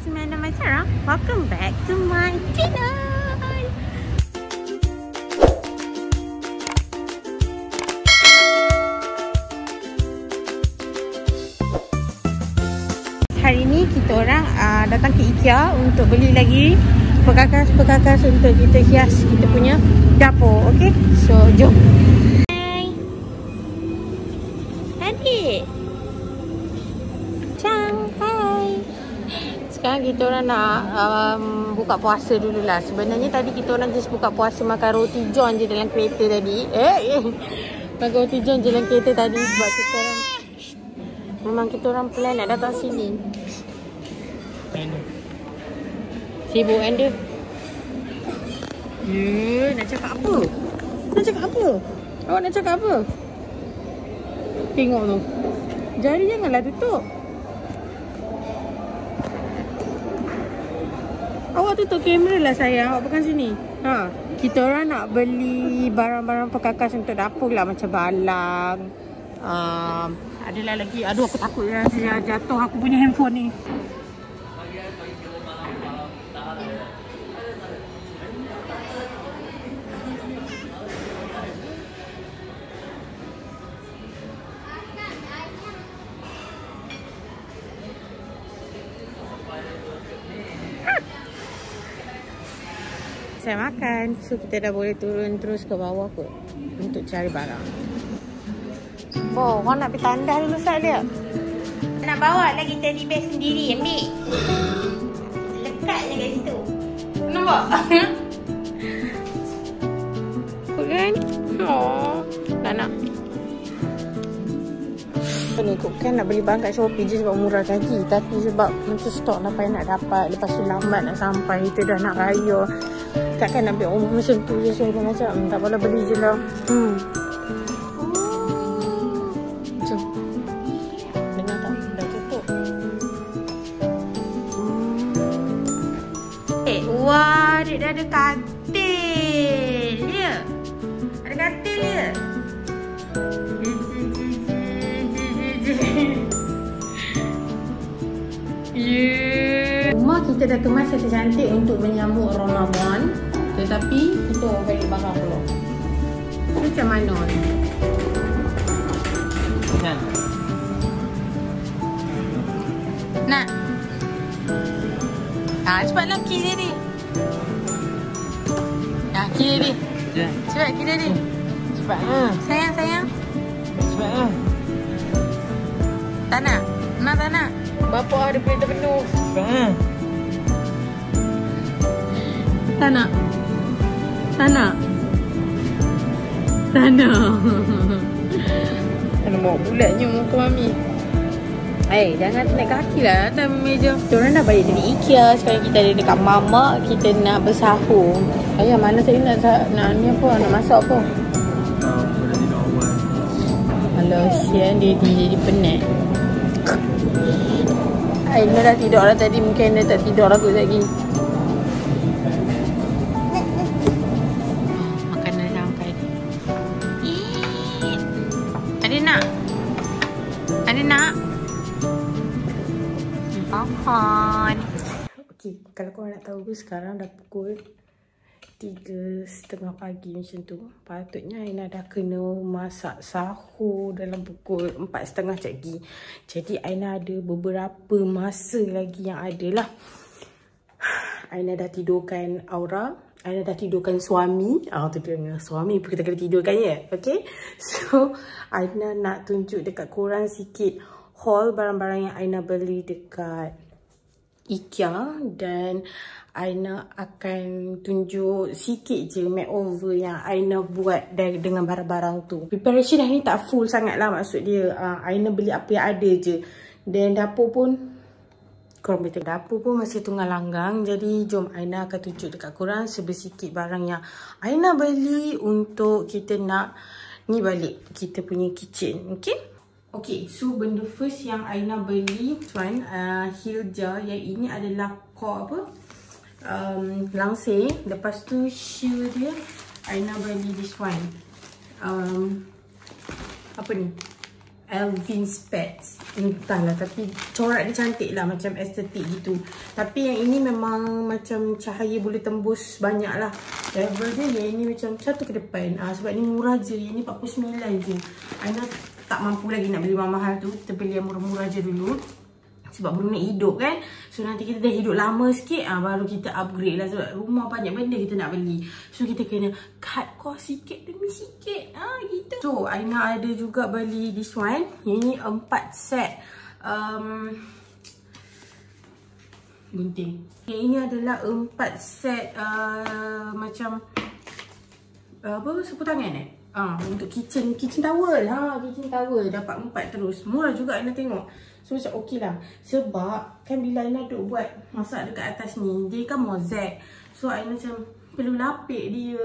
it's me, Aina Maisara. Welcome back to my channel. Hari ni kita orang datang ke IKEA untuk beli lagi perkakas-perkakas untuk kita hias kita punya dapur, okey? So, jom. Hai. Adik. Chang, hai. Sekarang kita orang nak buka puasa dululah. Sebenarnya tadi kita orang just buka puasa makan roti john je dalam kereta tadi. Makan roti john je dalam kereta tadi sebab kita orang memang kita orang plan nak datang sini. Sibuk kan dia? Ya, nak cakap apa? Nak cakap apa? Awak nak cakap apa? Tengok tu. Jari janganlah tutup. Awak tutup kamera lah sayang. Awak bukan sini. Ha, kita orang nak beli barang-barang perkakas untuk dapur lah. Macam balang. Adalah lagi. Aduh, aku takut ya. Saya jatuh aku punya handphone ni. Saya makan. So, kita dah boleh turun terus ke bawah kot untuk cari barang. Oh, orang nak pergi tandas dulu saat dia. Nak bawa lah kita di beg sendiri, ambil. Lekat je kat situ. Nampak? Kut kan? Oh, tak nak. Ni Kut kan nak beli barang kat Shopee je sebab murah lagi. Tapi sebab macam stok lah payah nak dapat. Lepas tu lambat nak sampai. Kita dah nak raya. Takkan nak ambil orang macam tu je. So, macam tak apalah beli je lah. Wah, dia ada katil dia. Ada katil dia. Yeah. Rumah kita dah kemas cantik-cantik untuk menyambut Ramadan. Tetapi kita balik barang pula. Macam mana ni? Nak? Nak? Ah, cepatlah kira ni. Nah, kira ni. Cepat kira ni. Cepat. Sayang, sayang. Cepat ah. Tak nak. Nak tak nak. Bapak ada perintah penuh. Cepat ah. Tak nak. Tak nak. Tak nak. Alamak, bulatnya muka mami. Eh, jangan naik kaki lah atas meja. Kita orang dah balik dari IKEA. Sekarang kita ada dekat mamak. Kita nak bersahur. Ayah, mana saya nak ni apa? Nak masak apa? Aku dah tidak awal. Alah, sian dia jadi penat. Aina dah tidur lah tadi. Mungkin dia tak tidur lah kot lagi. Makanan sampai. Ada nak? Ada nak? Pohon. Okey, kalau korang nak tahu sekarang dah pukul 3:30 pagi macam tu. Patutnya Aina dah kena masak sahur dalam pukul 4:30 pagi. Jadi Aina ada beberapa masa lagi yang ada lah. Aina dah tidurkan Aura, Aina dah tidurkan suami. Ah, tu dengan suami pun kita kena tidurkan ya. Okey. So, Aina nak tunjuk dekat korang sikit haul barang-barang yang Aina beli dekat IKEA dan Aina akan tunjuk sikit je makeover yang Aina buat dengan barang-barang tu. Preparation hari ni tak full sangat lah maksud dia. Aina beli apa yang ada je. Dan dapur pun, korang boleh tengok dapur pun masih tunggang langgang. Jadi jom Aina akan tunjuk dekat korang sebesikit barang yang Aina beli untuk kita nak ni balik kita punya kitchen. Okay? Okay, so benda first yang Aina beli tuan, Hilja yang ini adalah kor apa? Langsir. Lepas tu shoe dia Aina beli this one. Apa ni? Elvin's Pets. Entahlah, tapi corak dia cantik lah, macam estetik gitu. Tapi yang ini memang macam cahaya boleh tembus banyak lah. Level dia, yang ini macam satu ke depan. Sebab ni murah je, yang ni RM49 je. Aina tak mampu lagi nak beli mahal tu. Kita beli yang murah-murah je dulu. Sebab belum nak hidup kan. So nanti kita dah hidup lama sikit, baru kita upgrade lah. Sebab rumah banyak benda kita nak beli. So kita kena cut cost sikit demi sikit, gitu. So Aina ada juga beli this one. Yang ni 4 set gunting. Yang ini adalah 4 set macam apa, sapu tangan untuk kitchen towel. Kitchen towel dapat 4 terus. Murah juga Aina tengok. So macam okey lah. Sebab kan bila Aina duk buat masak dekat atas ni, dia kan mozaik. So Aina macam perlu lapik dia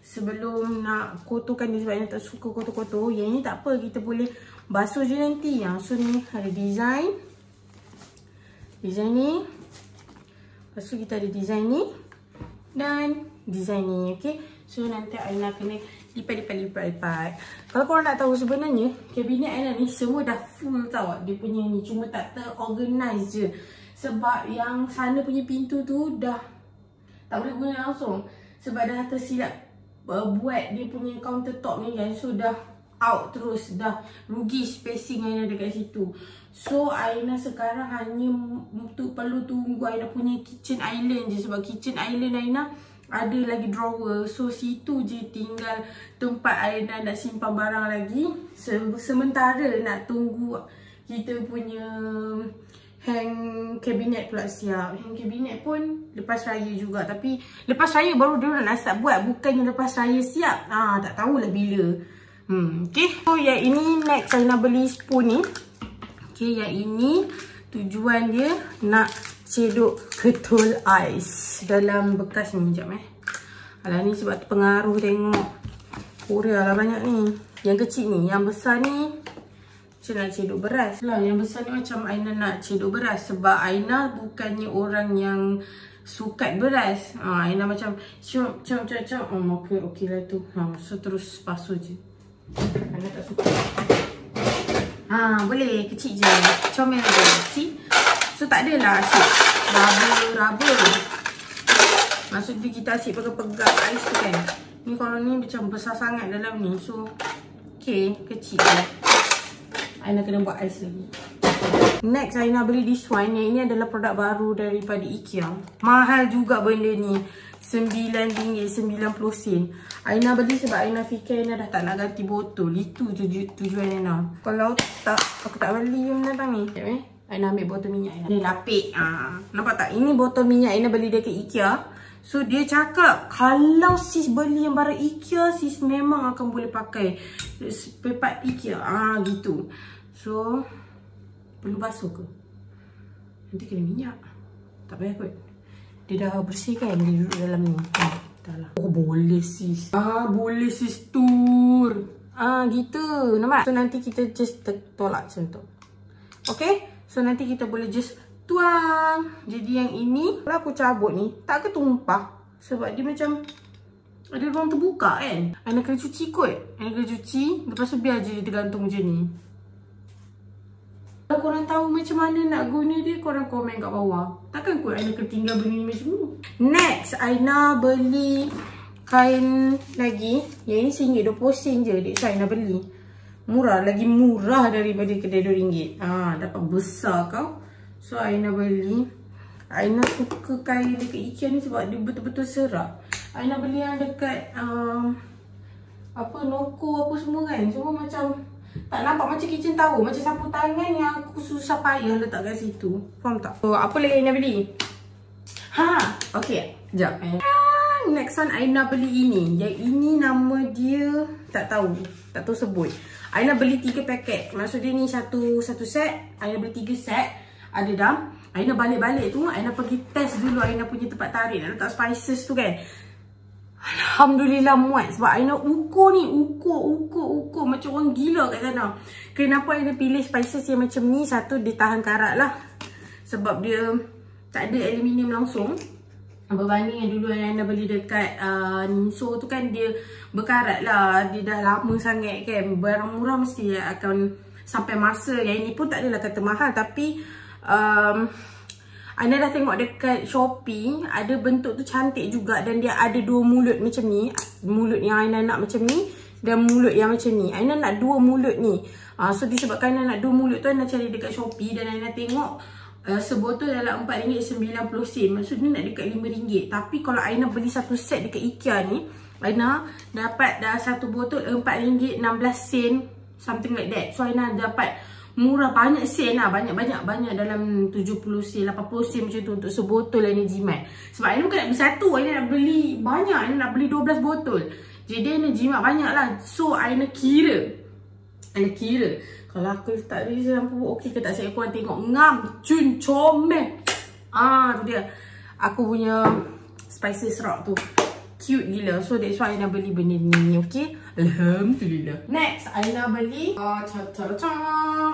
sebelum nak kotorkan dia. Sebab Aina tak suka kotor-kotor. Yang ni tak apa, kita boleh basuh je nanti. So ni ada design. Design ni. Lepas tu kita ada design ni. Dan design ni. Okay. So nanti Aina kena lipat. Kalau korang nak tahu sebenarnya, kabinet Aina ni semua dah full tau. Dia punya ni cuma tak terorganize je. Sebab yang sana punya pintu tu dah tak boleh guna langsung. Sebab dah tersilap buat dia punya countertop ni kan. So dah out terus. Dah rugi spacing Aina dekat situ. So Aina sekarang hanya perlu tunggu Aina punya kitchen island je. Sebab kitchen island Aina ada lagi drawer. So situ je tinggal tempat Aina nak simpan barang lagi. Sementara nak tunggu kita punya hang cabinet pula siap. Hang cabinet pun lepas raya juga. Tapi lepas raya baru dia nak nasab buat. Bukannya lepas raya siap. Tak tahulah bila. Okay. So yang ini next Aina beli spoon ni. Okay, yang ini tujuan dia nak cedok ketul ais dalam bekas ni. Sekejap Alah ni sebab pengaruh tengok Korea lah banyak ni. Yang kecil ni, yang besar ni macam nak cedok beras lah. Yang besar ni macam Aina nak cedok beras. Sebab Aina bukannya orang yang sukat beras. Aina macam cium. Okey lah tu. So terus basuh je. Aina tak suka. Boleh kecil je. Comel je. See? So tak adalah asyik raba. Maksudnya kita asyik pegang-pegang ais tu kan. Ni kalau ni macam besar sangat dalam ni. So okay, kecil je. Aina kena buat ais lagi. Next Aina beli this one. Yang ini adalah produk baru daripada IKEA. Mahal juga benda ni, RM9.90. Aina beli sebab Aina fikir Aina dah tak nak ganti botol. Itu tujuan Aina. Kalau tak, aku tak beli menatang ni. Sekejap Aina ambil botol minyak Aina. Ni lapik. Nampak tak? Ini botol minyak Aina beli dekat IKEA. So dia cakap kalau sis beli yang barang IKEA, sis memang akan boleh pakai pepat IKEA. Gitu. So perlu basuh ke? Nanti kena minyak. Tak payah kot. Dia dah bersih kan? Dia duduk dalam ni. Dah lah. Oh boleh sis. Boleh sis tur. Gitu. Nampak? So nanti kita just tolak macam tu. Okay? So nanti kita boleh just tuang. Jadi yang ini, kalau aku cabut ni, tak ketumpah. Sebab dia macam ada ruang terbuka kan. Aina kena cuci kot. Aina kena cuci. Lepas tu biar je dia tergantung macam ni. Kalau korang tahu macam mana nak guna dia, korang komen kat bawah. Takkan kot Aina ketinggal benda ni macam tu. Next, Aina beli kain lagi. Yang ini RM1.20 je. Dek saya nak beli. Murah, lagi murah daripada kedai RM2. Dapat besar kau. So Aina beli. Aina suka kain dekat IKEA ni sebab dia betul-betul serak. Aina beli yang dekat Noko apa semua kan. Semua macam tak nampak macam kitchen towel. Macam sapu tangan yang aku susah payah letak kat situ. Faham tak? So apa lagi Aina beli? Okay, sekejap next one Aina beli ini. Yang ini nama dia tak tahu sebut. Aina beli 3 paket. Maksud dia ni satu set. Aina beli 3 set. Ada dah. Aina balik tu, Aina pergi test dulu Aina punya tempat tarik nak letak spices tu kan. Alhamdulillah muat. Sebab Aina ukur ni. Ukur macam orang gila kat sana. Kenapa Aina pilih spices yang macam ni? Satu, dia tahan karat lah. Sebab dia tak ada aluminium langsung. Berbanding yang dulu Aina beli dekat Ninso tu kan, dia berkarat lah. Dia dah lama sangat kan. Barang murah mesti akan sampai masa. Yang ini pun tak adalah kata mahal, tapi Aina dah tengok dekat Shopee, ada bentuk tu cantik juga. Dan dia ada dua mulut macam ni. Mulut yang Aina nak macam ni dan mulut yang macam ni. Aina nak dua mulut ni. So disebabkan Aina nak dua mulut tu, Aina cari dekat Shopee. Dan Aina tengok sebotol dalam RM4.90. Maksudnya nak dekat RM5. Tapi kalau Aina beli satu set dekat IKEA ni, Aina dapat dah satu botol RM4.16, something like that. So Aina dapat murah, banyak sen lah. Banyak dalam 70 sen, 80 sen macam tu untuk sebotol Aina jimat. Sebab Aina bukan nak beli satu, Aina nak beli banyak. Aina nak beli 12 botol. Jadi Aina jimat banyak lah. So Aina kira kalau aku letak ni lampu okey ke tak, saya korang tengok. Ngam cun comel. Tu dia. Aku punya spicy serap tu cute gila. So that's why Aina beli benda ni, okey. Alhamdulillah. Next Aina beli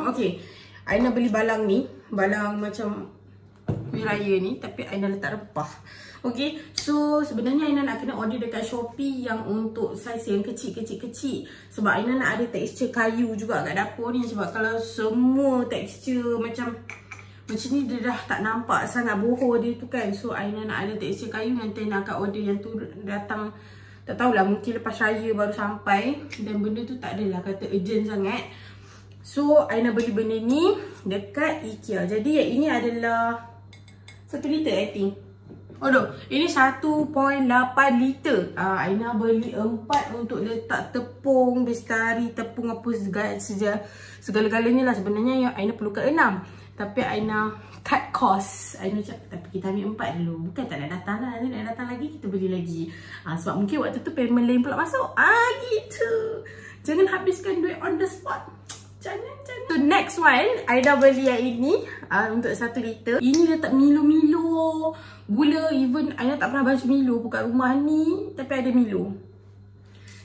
okey. Aina beli balang ni, balang macam kuih raya ni, tapi Aina letak rempah. Okay, so sebenarnya Aina nak kena order dekat Shopee yang untuk saiz yang kecil. Sebab Aina nak ada tekstur kayu juga kat dapur ni. Sebab kalau semua tekstur macam ni, dia dah tak nampak sangat bohor dia tu kan. So Aina nak ada tekstur kayu. Nanti Aina akan order yang tu datang, tak tahulah, mungkin lepas raya baru sampai. Dan benda tu tak adalah kata urgent sangat. So Aina beli benda ni dekat IKEA. Jadi yang ini adalah 1 liter I think. Oh no, ini 1.8 liter. Aina beli 4 untuk letak tepung, bestari, tepung apa segala-galanya lah. Sebenarnya yang Aina perlukan 6. Tapi Aina cut cost. Aina cakap, tapi kita ambil 4 dulu. Bukan tak nak datang lah. Dia nak datang lagi, kita beli lagi. Sebab mungkin waktu tu payment lain pula masuk. Gitu. Jangan habiskan duit on the spot. Jangan. So next one, Aina beli yang ini untuk 1 liter. Ini letak Milo, gula. Even Aina tak pernah baca Milo buka rumah ni, tapi ada Milo.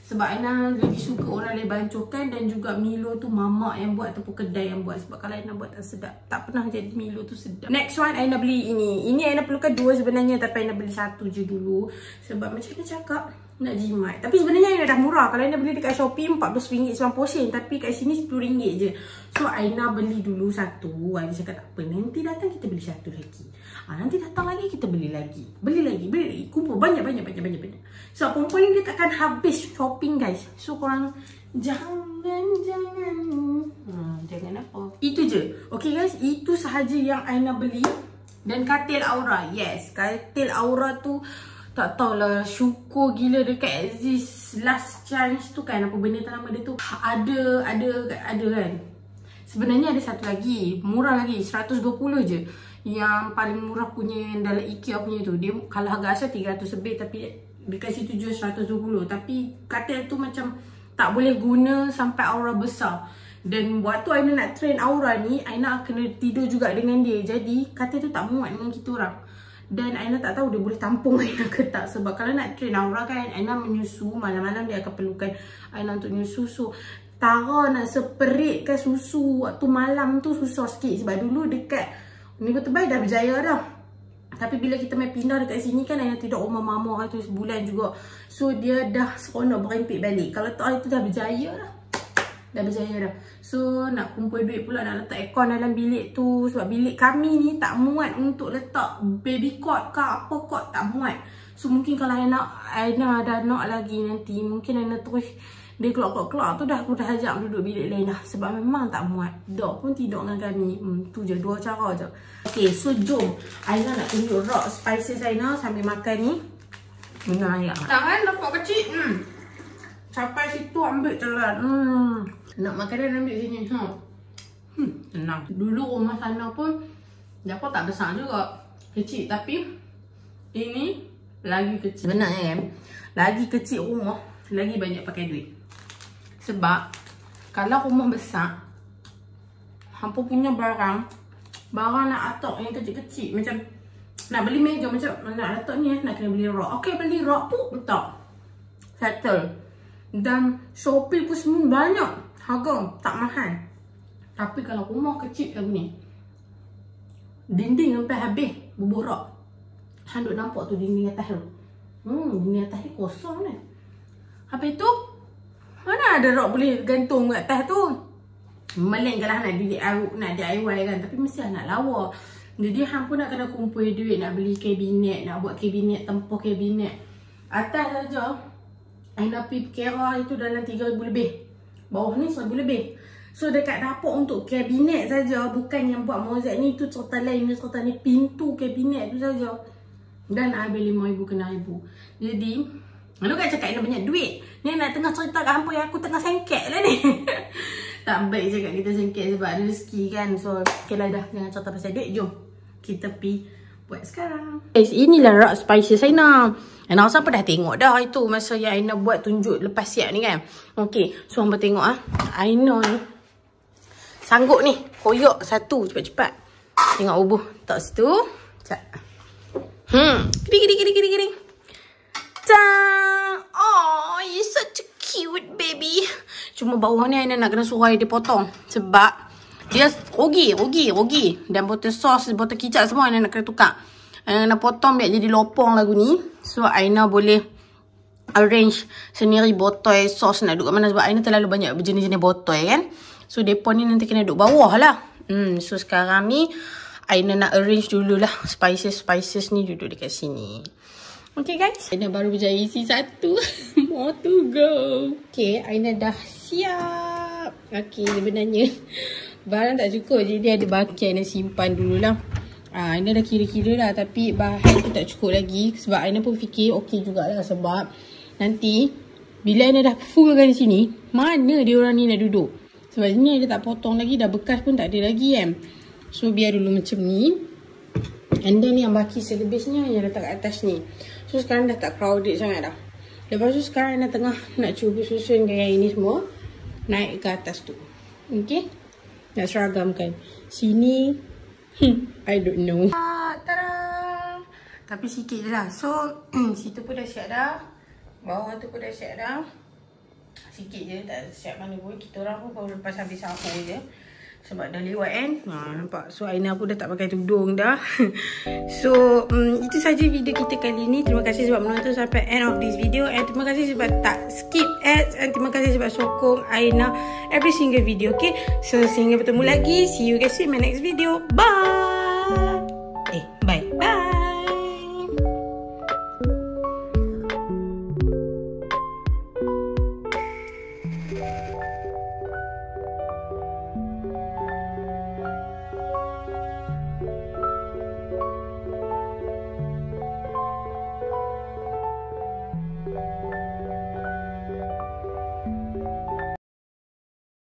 Sebab Aina lebih suka orang lain bancukan. Dan juga Milo tu mamak yang buat ataupun kedai yang buat. Sebab kalau Aina buat tak sedap, tak pernah jadi Milo tu sedap. Next one, Aina beli ini. Ini Aina perlukan 2 sebenarnya, tapi Aina beli 1 je dulu. Sebab macam Aina cakap, nak jimat. Tapi sebenarnya Aina dah murah. Kalau Aina beli dekat Shopee RM14.90, tapi kat sini RM10 je. So Aina beli dulu 1. Aina cakap tak apa, nanti datang kita beli 1 lagi. Nanti datang lagi kita beli lagi. Beli lagi. Kumpul banyak. So perempuan ni dia takkan habis shopping guys. So korang jangan. Jangan apa. Itu je. Okay guys, itu sahaja yang Aina beli. Dan katil Aura. Yes, katil Aura tu tak tahulah, syukur gila dekat exist last chance tu kan. Apa benda tak lama dia tu ada kan. Sebenarnya ada satu lagi murah lagi, 120 je. Yang paling murah punya dalam IKEA punya tu, dia kalau harga asal 300 lebih, tapi dekat situ jual 120. Tapi katil tu macam tak boleh guna sampai Aura besar. Dan waktu Aina nak train Aura ni, Aina kena tidur juga dengan dia. Jadi katil tu tak muat dengan kita orang. Dan Aina tak tahu dia boleh tampung Aina ke tak. Sebab kalau nak train Aura kan, Aina menyusu. Malam-malam dia akan perlukan Aina untuk menyusu. So Tara nak seperitkan susu waktu malam tu susah sikit. Sebab dulu dekat Minggu Terbaik dah berjaya dah. Tapi bila kita main pindah dekat sini kan, Aina tidak rumah mama tu sebulan juga. So dia dah seronok berempit balik. Kalau tak, itu dah berjaya dah. So nak kumpul duit pula nak letak aircon dalam bilik tu. Sebab bilik kami ni tak muat untuk letak baby cot ke apa cot, tak muat. So mungkin kalau Aina ada anak lagi nanti, mungkin Aina terus dia keluar tu dah, aku dah ajak duduk bilik lain dah. Sebab memang tak muat. Dok pun tidur dengan kami. Tu je, 2 cara je. Okay, so jom Aina nak tunjuk rock spices Aina sambil makan ni. Tangan nampak kecil. Sampai situ ambil telan. Nak makanan ambil sini. Tenang. Dulu rumah sana pun dapur tak besar juga, kecil. Tapi ini lagi kecil. Benar kan? Lagi kecil rumah, lagi banyak pakai duit. Sebab kalau rumah besar, hampa punya barang nak atok yang kecil-kecil. Macam nak beli meja, macam nak atok ni nak kena beli rock. Okey, beli rock pun tak settle. Dan Shopee pun semua banyak, harga tak mahal. Tapi kalau rumah kecil macam ni, dinding sampai habis berborak. Handuk nampak tu dinding atas tu. Dinding atas ni kosong ni. Habis tu, mana ada rak boleh gantung kat atas tu. Meleng ke lah nak bilik aruk, nak DIY kan. Tapi mesti nak lawa. Jadi hang pun nak kena kumpul duit, nak beli kabinet, nak buat kabinet, tempur kabinet. Atas saja Aina pergi kira itu dalam 3,000 lebih. Bawah ni 1,000 lebih. So dekat dapur untuk kabinet saja, bukan yang buat mozaik ni, tu cerita lain, ni cerita ni pintu kabinet tu saja. Dan habis 5,000 kena ibu. Jadi, lu kan cakap Aina banyak duit. Ni nak tengah cerita kat hampa yang aku tengah sengket lah ni. Tak baik cakap kita sengket sebab ada rezeki kan. So, okay lah dah, jangan cerita pasal duit, jom. Kita pi buat sekarang. Guys, inilah rak spices Aina. Aina rasa apa dah tengok dah itu masa yang Aina buat tunjuk lepas siap ni kan. Okay, so hampa tengok ah. Aina ni sanggup ni, koyok satu cepat-cepat. Tengok ubuh, tak situ. Cak. Kiri. Tang. Oh, you such a cute baby. Cuma bawah ni Aina nak kena surai dia potong sebab dia rogi. Dan botol sos, botol kicap semua Aina nak kena tukar. Aina potong biar jadi lopong lagu ni. So Aina boleh arrange sendiri botol sos nak duduk kat mana. Sebab Aina terlalu banyak jenis-jenis botol kan. So depa ni nanti kena duduk bawah lah. So sekarang ni Aina nak arrange dululah spices ni duduk dekat sini. Okay guys, Aina baru berjaya isi satu. More to go. Okay, Aina dah siap. Okay, sebenarnya barang tak cukup. Jadi ada bahan Aina simpan dululah. Aina dah kira-kira dah. Tapi bahan tu tak cukup lagi. Sebab Aina pun fikir okey jugalah. Sebab nanti bila Aina dah full kan di sini, mana dia orang ni nak duduk. Sebab ni Aina tak potong lagi. Dah bekas pun tak ada lagi kan. So biar dulu macam ni. And then yang baki selebihnya yang letak kat atas ni. So sekarang dah tak crowded sangat dah. Lepas tu sekarang Aina tengah nak cuba susun gaya ini semua. Naik ke atas tu. Okay, nak seragamkan. Sini I don't know. Tada! Tapi sikit je lah. So, situ pun dah siap dah. Bawah tu pun dah siap dah. Sikit je, tak siap mana pun. Kita orang pun baru lepas habis sahur je. Sebab dah lewat kan. Nampak? So, Aina pun dah tak pakai tudung dah. So, itu saja video kita kali ni. Terima kasih sebab menonton sampai end of this video. And terima kasih sebab tak skip ads. And terima kasih sebab sokong Aina every single video. Okay, so sehingga bertemu lagi. See you guys in my next video. Bye.